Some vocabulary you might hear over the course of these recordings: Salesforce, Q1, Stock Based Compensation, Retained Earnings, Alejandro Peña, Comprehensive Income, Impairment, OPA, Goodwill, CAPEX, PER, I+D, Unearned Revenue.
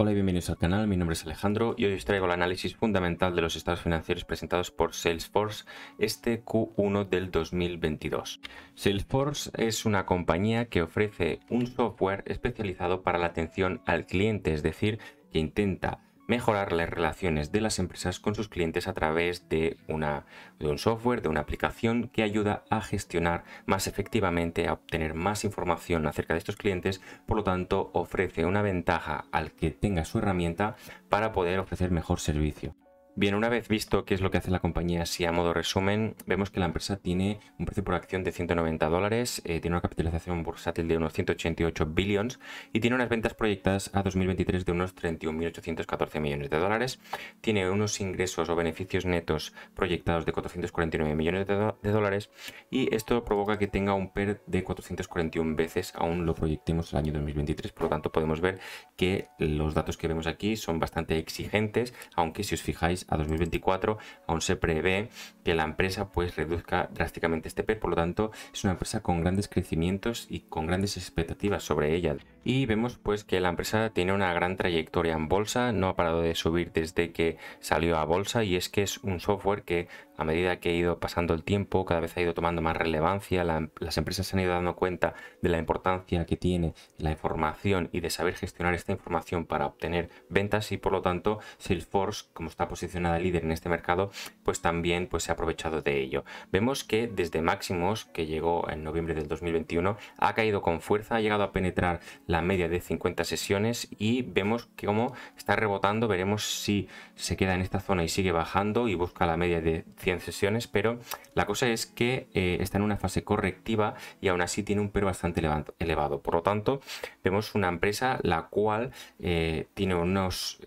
Hola y bienvenidos al canal, mi nombre es Alejandro y hoy os traigo el análisis fundamental de los estados financieros presentados por Salesforce este Q1 del 2022. Salesforce es una compañía que ofrece un software especializado para la atención al cliente, es decir, que intenta mejorar las relaciones de las empresas con sus clientes a través de un software, de una aplicación que ayuda a gestionar más efectivamente, a obtener más información acerca de estos clientes. Por lo tanto, ofrece una ventaja al que tenga su herramienta para poder ofrecer mejor servicio. Bien, una vez visto qué es lo que hace la compañía, así a modo resumen, vemos que la empresa tiene un precio por acción de $190, tiene una capitalización bursátil de unos 188 billions y tiene unas ventas proyectadas a 2023 de unos 31.814 millones de dólares, tiene unos ingresos o beneficios netos proyectados de 449 millones de dólares y esto provoca que tenga un PER de 441 veces, aún lo proyectemos el año 2023, por lo tanto podemos ver que los datos que vemos aquí son bastante exigentes, aunque si os fijáis, a 2024 aún se prevé que la empresa pues reduzca drásticamente este PER, por lo tanto es una empresa con grandes crecimientos y con grandes expectativas sobre ella. Y vemos pues que la empresa tiene una gran trayectoria en bolsa, no ha parado de subir desde que salió a bolsa, y es que es un software que a medida que ha ido pasando el tiempo cada vez ha ido tomando más relevancia, las empresas se han ido dando cuenta de la importancia que tiene la información y de saber gestionar esta información para obtener ventas, y por lo tanto Salesforce, como está posicionada líder en este mercado, pues también se ha aprovechado de ello. Vemos que desde máximos que llegó en noviembre del 2021 ha caído con fuerza, ha llegado a penetrar la media de 50 sesiones y vemos cómo está rebotando. Veremos si se queda en esta zona y sigue bajando y busca la media de 100 sesiones, pero la cosa es que está en una fase correctiva y aún así tiene un PER bastante elevado. Por lo tanto, vemos una empresa la cual tiene unos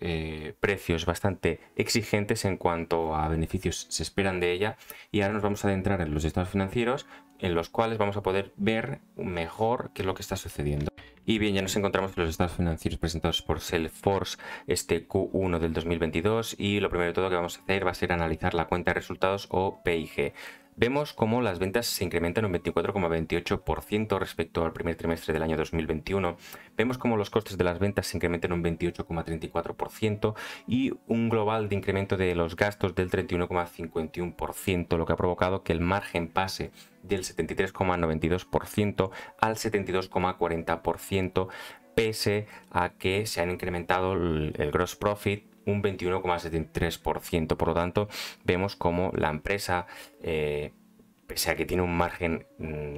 precios bastante exigentes en cuanto a beneficios se esperan de ella, y ahora nos vamos a adentrar en los estados financieros, en los cuales vamos a poder ver mejor qué es lo que está sucediendo. Y bien, ya nos encontramos con los estados financieros presentados por Salesforce este Q1 del 2022, y lo primero de todo que vamos a hacer va a ser analizar la cuenta de resultados o PIG. Vemos cómo las ventas se incrementan un 24,28% respecto al primer trimestre del año 2021. Vemos cómo los costes de las ventas se incrementan un 28,34% y un global de incremento de los gastos del 31,51%, lo que ha provocado que el margen pase del 73,92% al 72,40%, pese a que se han incrementado el gross profit un 21,73%. Por lo tanto, vemos como la empresa, pese a que tiene un margen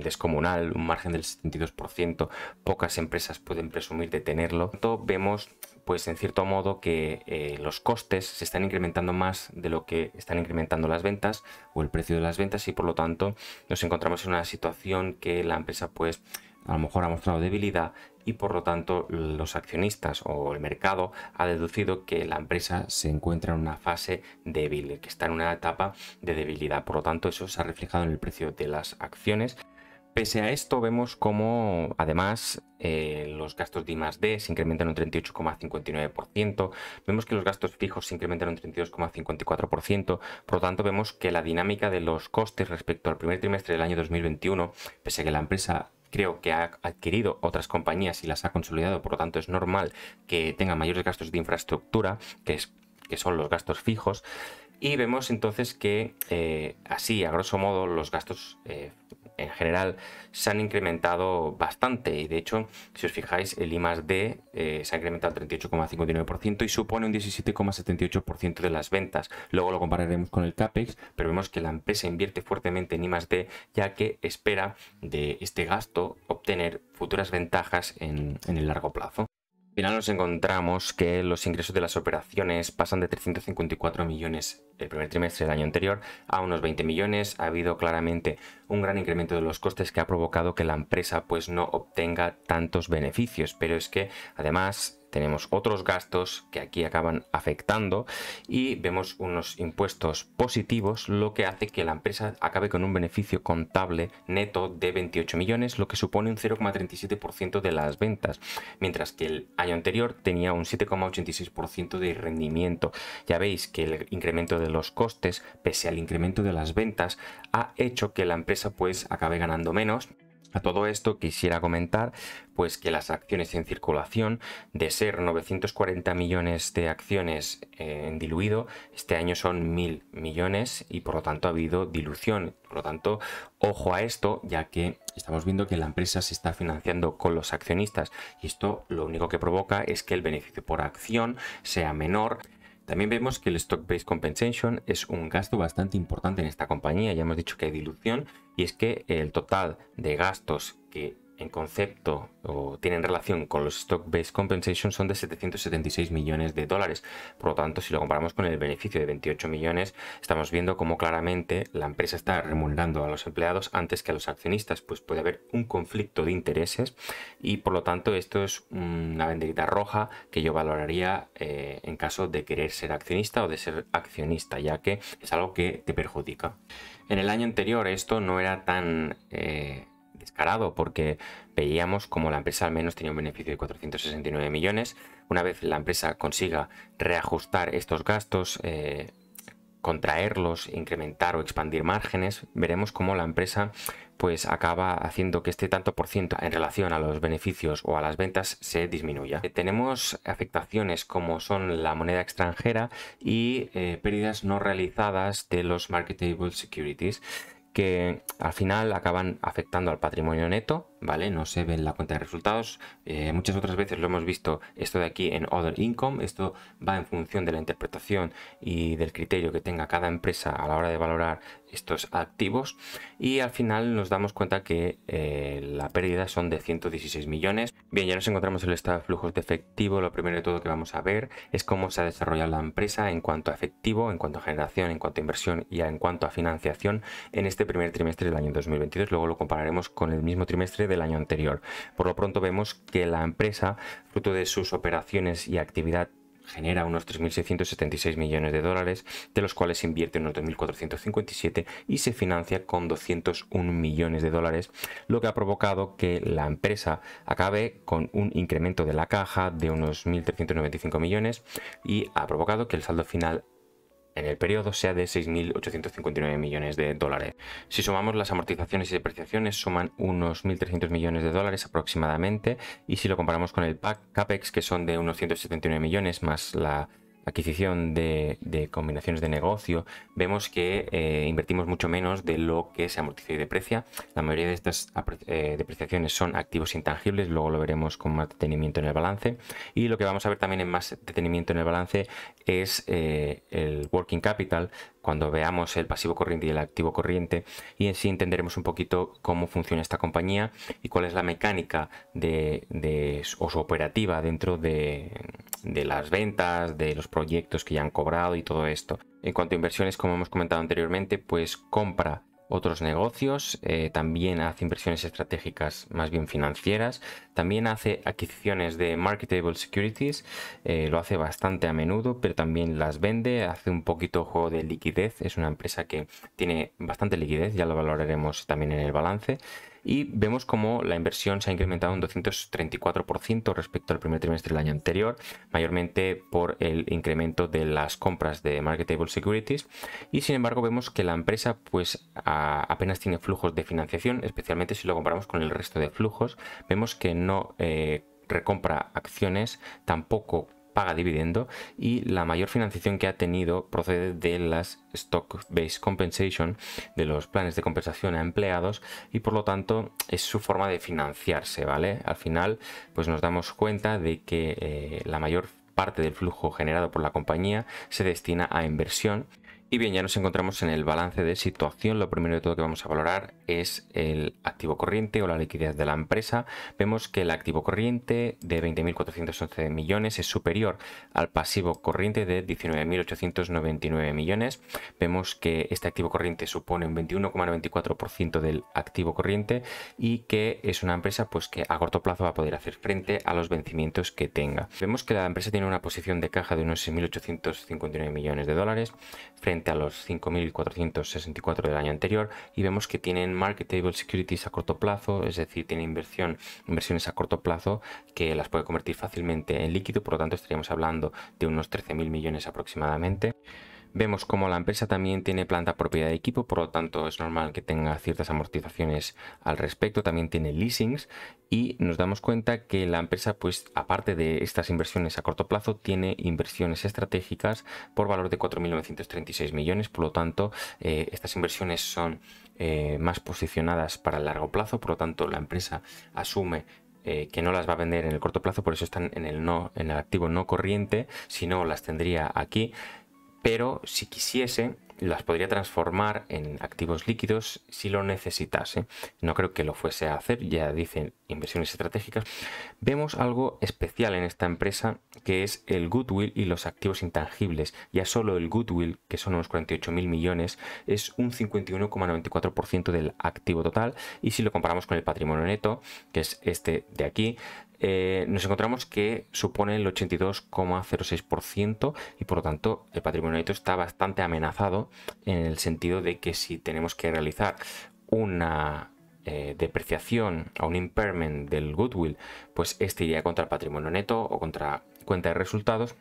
descomunal, un margen del 72%, pocas empresas pueden presumir de tenerlo. Vemos pues en cierto modo que los costes se están incrementando más de lo que están incrementando las ventas o el precio de las ventas, y por lo tanto nos encontramos en una situación que la empresa pues a lo mejor ha mostrado debilidad, y por lo tanto los accionistas o el mercado ha deducido que la empresa se encuentra en una fase débil, que está en una etapa de debilidad. Por lo tanto, eso se ha reflejado en el precio de las acciones. Pese a esto, vemos cómo además los gastos de I+D se incrementan un 38,59%, vemos que los gastos fijos se incrementan un 32,54%, por lo tanto vemos que la dinámica de los costes respecto al primer trimestre del año 2021, pese a que la empresa creo que ha adquirido otras compañías y las ha consolidado, por lo tanto es normal que tenga mayores gastos de infraestructura, que son los gastos fijos, y vemos entonces que así, a grosso modo, los gastos en general se han incrementado bastante, y de hecho, si os fijáis, el I+D se ha incrementado al 38,59% y supone un 17,78% de las ventas. Luego lo compararemos con el CAPEX, pero vemos que la empresa invierte fuertemente en I+D, ya que espera de este gasto obtener futuras ventajas en el largo plazo. Al final nos encontramos que los ingresos de las operaciones pasan de 354 millones el primer trimestre del año anterior a unos 20 millones. Ha habido claramente un gran incremento de los costes que ha provocado que la empresa pues no obtenga tantos beneficios, pero es que además tenemos otros gastos que aquí acaban afectando y vemos unos impuestos positivos, lo que hace que la empresa acabe con un beneficio contable neto de 28 millones, lo que supone un 0,37% de las ventas, mientras que el año anterior tenía un 7,86% de rendimiento. Ya veis que el incremento de los costes, pese al incremento de las ventas, ha hecho que la empresa pues acabe ganando menos. A todo esto quisiera comentar pues que las acciones en circulación, de ser 940 millones de acciones en diluido, este año son 1.000 millones y por lo tanto ha habido dilución. Por lo tanto, ojo a esto, ya que estamos viendo que la empresa se está financiando con los accionistas y esto lo único que provoca es que el beneficio por acción sea menor. También vemos que el Stock Based Compensation es un gasto bastante importante en esta compañía. Ya hemos dicho que hay dilución y es que el total de gastos que en concepto o tienen relación con los Stock Based Compensation son de 776 millones de dólares. Por lo tanto, si lo comparamos con el beneficio de 28 millones, estamos viendo cómo claramente la empresa está remunerando a los empleados antes que a los accionistas. Pues puede haber un conflicto de intereses y por lo tanto esto es una banderita roja que yo valoraría en caso de querer ser accionista o de ser accionista, ya que es algo que te perjudica. En el año anterior esto no era tan descarado, porque veíamos como la empresa al menos tenía un beneficio de 469 millones. Una vez la empresa consiga reajustar estos gastos, contraerlos, incrementar o expandir márgenes, veremos cómo la empresa pues acaba haciendo que este tanto por ciento en relación a los beneficios o a las ventas se disminuya. Tenemos afectaciones como son la moneda extranjera y pérdidas no realizadas de los marketable securities, que al final acaban afectando al patrimonio neto, ¿vale? No se ve en la cuenta de resultados. Muchas otras veces lo hemos visto esto de aquí en Other Income. Esto va en función de la interpretación y del criterio que tenga cada empresa a la hora de valorar estos activos. Y al final nos damos cuenta que la pérdida son de 116 millones. Bien, ya nos encontramos en el estado de flujos de efectivo. Lo primero de todo que vamos a ver es cómo se ha desarrollado la empresa en cuanto a efectivo, en cuanto a generación, en cuanto a inversión y en cuanto a financiación en este primer trimestre del año 2022. Luego lo compararemos con el mismo trimestre del año anterior. Por lo pronto vemos que la empresa, fruto de sus operaciones y actividad, genera unos 3.676 millones de dólares, de los cuales se invierte unos 2.457 y se financia con 201 millones de dólares, lo que ha provocado que la empresa acabe con un incremento de la caja de unos 1.395 millones y ha provocado que el saldo final en el periodo sea de 6.859 millones de dólares. Si sumamos las amortizaciones y depreciaciones, suman unos 1.300 millones de dólares aproximadamente, y si lo comparamos con el CAPEX, que son de unos 179 millones más la adquisición de combinaciones de negocio, vemos que invertimos mucho menos de lo que se amortiza y deprecia. La mayoría de estas depreciaciones son activos intangibles, luego lo veremos con más detenimiento en el balance. Y lo que vamos a ver también en más detenimiento en el balance es el working capital, cuando veamos el pasivo corriente y el activo corriente, y así entenderemos un poquito cómo funciona esta compañía y cuál es la mecánica o su operativa dentro de las ventas, de los proyectos que ya han cobrado y todo esto. En cuanto a inversiones, como hemos comentado anteriormente, pues compra otros negocios, también hace inversiones estratégicas más bien financieras, también hace adquisiciones de marketable securities, lo hace bastante a menudo, pero también las vende, hace un poquito juego de liquidez, es una empresa que tiene bastante liquidez, ya lo valoraremos también en el balance. Y vemos como la inversión se ha incrementado un 234% respecto al primer trimestre del año anterior, mayormente por el incremento de las compras de marketable securities. Y sin embargo vemos que la empresa pues apenas tiene flujos de financiación, especialmente si lo comparamos con el resto de flujos. Vemos que no recompra acciones, tampoco paga dividendo, y la mayor financiación que ha tenido procede de las Stock Based Compensation, de los planes de compensación a empleados, y por lo tanto es su forma de financiarse, ¿vale? Al final pues nos damos cuenta de que la mayor parte del flujo generado por la compañía se destina a inversión. Y bien, ya nos encontramos en el balance de situación. Lo primero de todo que vamos a valorar es el activo corriente o la liquidez de la empresa. Vemos que el activo corriente de 20.411 millones es superior al pasivo corriente de 19.899 millones. Vemos que este activo corriente supone un 21,94% del activo corriente y que es una empresa pues que a corto plazo va a poder hacer frente a los vencimientos que tenga. Vemos que la empresa tiene una posición de caja de unos 6.859 millones de dólares frente a los 5.464 del año anterior, y vemos que tienen marketable securities a corto plazo, es decir, tienen inversiones a corto plazo que las puede convertir fácilmente en líquido, por lo tanto estaríamos hablando de unos 13.000 millones aproximadamente. Vemos como la empresa también tiene planta propiedad de equipo, por lo tanto es normal que tenga ciertas amortizaciones al respecto, también tiene leasings y nos damos cuenta que la empresa, pues aparte de estas inversiones a corto plazo, tiene inversiones estratégicas por valor de 4.936 millones, por lo tanto estas inversiones son más posicionadas para el largo plazo, por lo tanto la empresa asume que no las va a vender en el corto plazo, por eso están en el activo no corriente, si no las tendría aquí, pero si quisiese las podría transformar en activos líquidos si lo necesitase. No creo que lo fuese a hacer, ya dicen inversiones estratégicas. Vemos algo especial en esta empresa que es el Goodwill y los activos intangibles. Ya solo el Goodwill, que son unos 48.000 millones, es un 51,94% del activo total, y si lo comparamos con el patrimonio neto, que es este de aquí, nos encontramos que supone el 82,06% y por lo tanto el patrimonio neto está bastante amenazado, en el sentido de que si tenemos que realizar una depreciación o un impairment del Goodwill, pues este iría contra el patrimonio neto o contra cuenta de resultados,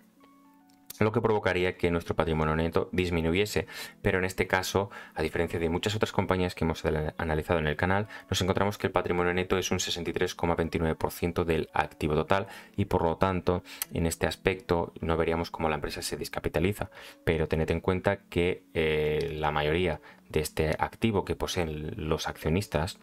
lo que provocaría que nuestro patrimonio neto disminuyese. Pero en este caso, a diferencia de muchas otras compañías que hemos analizado en el canal, nos encontramos que el patrimonio neto es un 63,29% del activo total y por lo tanto en este aspecto no veríamos cómo la empresa se descapitaliza. Pero tened en cuenta que la mayoría de este activo que poseen los accionistas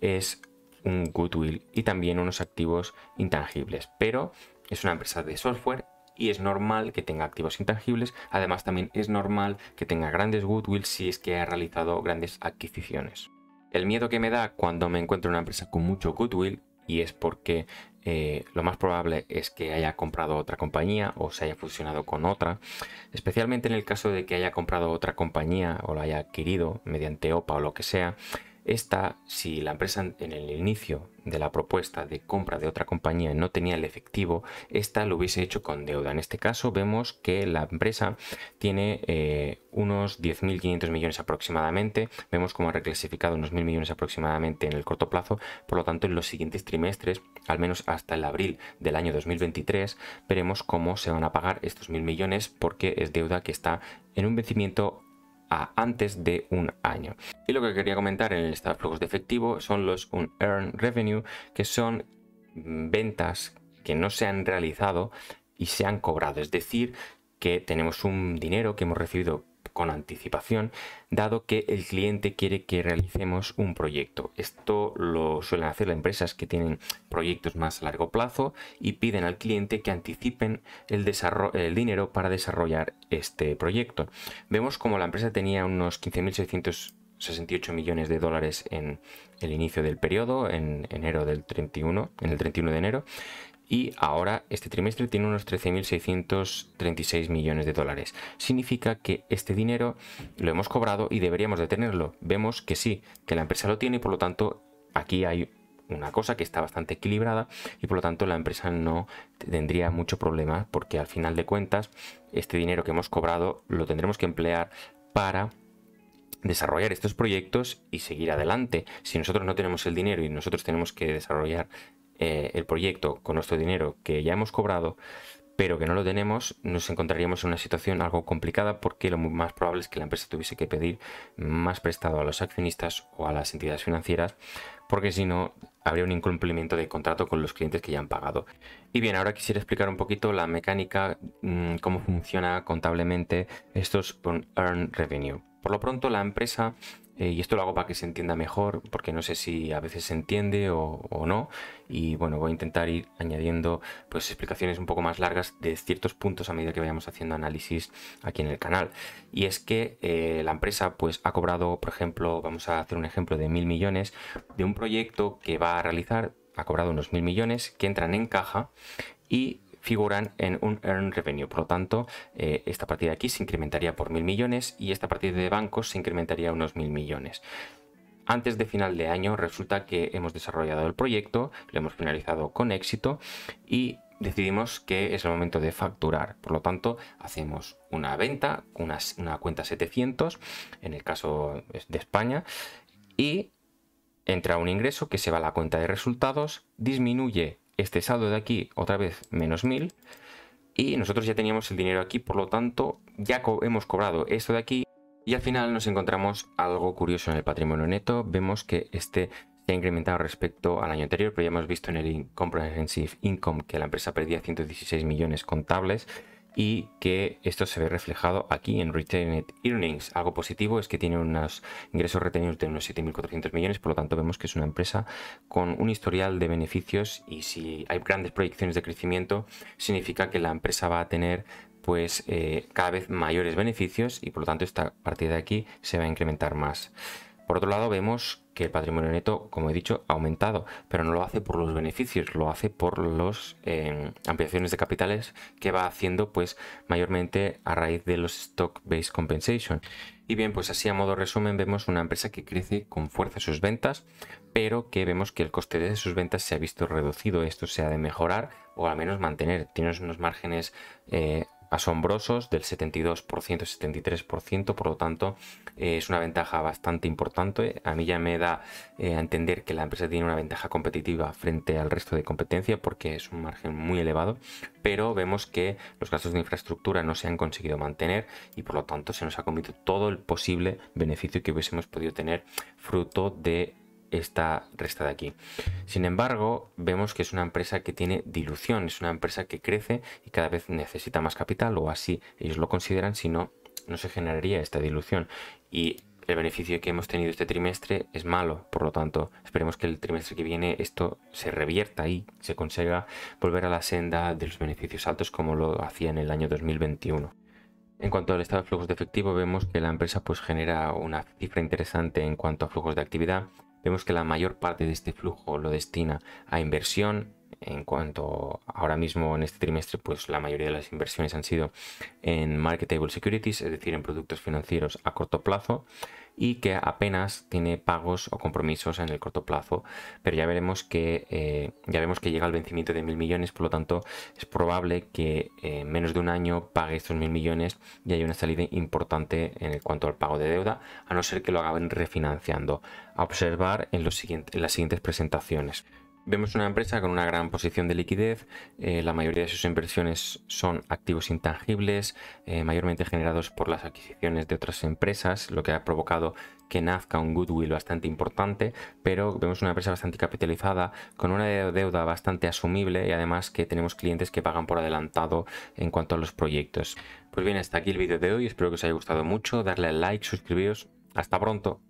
es un goodwill y también unos activos intangibles, pero es una empresa de software y es normal que tenga activos intangibles. Además, también es normal que tenga grandes goodwill si es que ha realizado grandes adquisiciones. El miedo que me da cuando me encuentro en una empresa con mucho goodwill, y es porque lo más probable es que haya comprado otra compañía o se haya fusionado con otra, especialmente en el caso de que haya comprado otra compañía o la haya adquirido mediante OPA o lo que sea. Esta, si la empresa en el inicio de la propuesta de compra de otra compañía no tenía el efectivo, esta lo hubiese hecho con deuda. En este caso vemos que la empresa tiene unos 10.500 millones aproximadamente. Vemos cómo ha reclasificado unos 1.000 millones aproximadamente en el corto plazo. Por lo tanto, en los siguientes trimestres, al menos hasta el abril del año 2023, veremos cómo se van a pagar estos 1.000 millones, porque es deuda que está en un vencimiento a antes de un año. Y lo que quería comentar en el estado de flujos de efectivo son los Unearned Revenue, que son ventas que no se han realizado y se han cobrado, es decir, que tenemos un dinero que hemos recibido con anticipación, dado que el cliente quiere que realicemos un proyecto. Esto lo suelen hacer las empresas que tienen proyectos más a largo plazo y piden al cliente que anticipen el dinero para desarrollar este proyecto. Vemos como la empresa tenía unos 15.668 millones de dólares en el inicio del periodo, en enero del 31, en el 31 de enero. Y ahora este trimestre tiene unos 13.636 millones de dólares. Significa que este dinero lo hemos cobrado y deberíamos de tenerlo. Vemos que sí, que la empresa lo tiene y por lo tanto aquí hay una cosa que está bastante equilibrada y por lo tanto la empresa no tendría mucho problema, porque al final de cuentas este dinero que hemos cobrado lo tendremos que emplear para desarrollar estos proyectos y seguir adelante. Si nosotros no tenemos el dinero y nosotros tenemos que desarrollar el proyecto con nuestro dinero que ya hemos cobrado pero que no lo tenemos, nos encontraríamos en una situación algo complicada, porque lo más probable es que la empresa tuviese que pedir más prestado a los accionistas o a las entidades financieras, porque si no habría un incumplimiento de contrato con los clientes que ya han pagado. Y bien, ahora quisiera explicar un poquito la mecánica, cómo funciona contablemente estos Unearned Revenue. Por lo pronto la empresa, y esto lo hago para que se entienda mejor, porque no sé si a veces se entiende o no, y bueno, voy a intentar ir añadiendo pues explicaciones un poco más largas de ciertos puntos a medida que vayamos haciendo análisis aquí en el canal. Y es que la empresa pues ha cobrado, por ejemplo, vamos a hacer un ejemplo de 1.000 millones de un proyecto que va a realizar. Ha cobrado unos 1.000 millones que entran en caja y figuran en un Unearned Revenue. Por lo tanto, esta partida de aquí se incrementaría por 1.000 millones y esta partida de bancos se incrementaría unos 1.000 millones. Antes de final de año resulta que hemos desarrollado el proyecto, lo hemos finalizado con éxito y decidimos que es el momento de facturar. Por lo tanto, hacemos una venta, una cuenta 700, en el caso de España, y entra un ingreso que se va a la cuenta de resultados, disminuye este saldo de aquí otra vez menos 1.000 y nosotros ya teníamos el dinero aquí, por lo tanto ya hemos cobrado esto de aquí y al final nos encontramos algo curioso en el patrimonio neto. Vemos que este se ha incrementado respecto al año anterior, pero ya hemos visto en el Comprehensive Income que la empresa perdía 116 millones contables y que esto se ve reflejado aquí en Retained Earnings. Algo positivo es que tiene unos ingresos retenidos de unos 7.400 millones, por lo tanto vemos que es una empresa con un historial de beneficios y si hay grandes proyecciones de crecimiento, significa que la empresa va a tener pues cada vez mayores beneficios y por lo tanto esta partida de aquí se va a incrementar más. Por otro lado vemos que el patrimonio neto, como he dicho, ha aumentado, pero no lo hace por los beneficios, lo hace por las ampliaciones de capitales que va haciendo pues mayormente a raíz de los Stock Based Compensation. Y bien, pues así a modo resumen vemos una empresa que crece con fuerza sus ventas, pero que vemos que el coste de sus ventas se ha visto reducido. Esto se ha de mejorar o al menos mantener. Tienes unos márgenes asombrosos del 72%, 73%, por lo tanto es una ventaja bastante importante. A mí ya me da a entender que la empresa tiene una ventaja competitiva frente al resto de competencia porque es un margen muy elevado, pero vemos que los gastos de infraestructura no se han conseguido mantener y por lo tanto se nos ha comido todo el posible beneficio que hubiésemos podido tener fruto de esta resta de aquí. Sin embargo, vemos que es una empresa que tiene dilución, es una empresa que crece y cada vez necesita más capital, o así ellos lo consideran, si no, no se generaría esta dilución. Y el beneficio que hemos tenido este trimestre es malo, por lo tanto, esperemos que el trimestre que viene esto se revierta y se consiga volver a la senda de los beneficios altos como lo hacía en el año 2021. En cuanto al estado de flujos de efectivo, vemos que la empresa pues genera una cifra interesante en cuanto a flujos de actividad. Vemos que la mayor parte de este flujo lo destina a inversión, en cuanto ahora mismo en este trimestre pues la mayoría de las inversiones han sido en marketable securities, es decir, en productos financieros a corto plazo, y que apenas tiene pagos o compromisos en el corto plazo, pero ya veremos que llega al vencimiento de 1.000 millones, por lo tanto es probable que en menos de un año pague estos 1.000 millones y haya una salida importante en cuanto al pago de deuda, a no ser que lo acaben refinanciando, a observar en las siguientes presentaciones. Vemos una empresa con una gran posición de liquidez, la mayoría de sus inversiones son activos intangibles, mayormente generados por las adquisiciones de otras empresas, lo que ha provocado que nazca un Goodwill bastante importante, pero vemos una empresa bastante capitalizada, con una deuda bastante asumible y además que tenemos clientes que pagan por adelantado en cuanto a los proyectos. Pues bien, hasta aquí el vídeo de hoy, espero que os haya gustado mucho, darle al like, suscribiros, hasta pronto.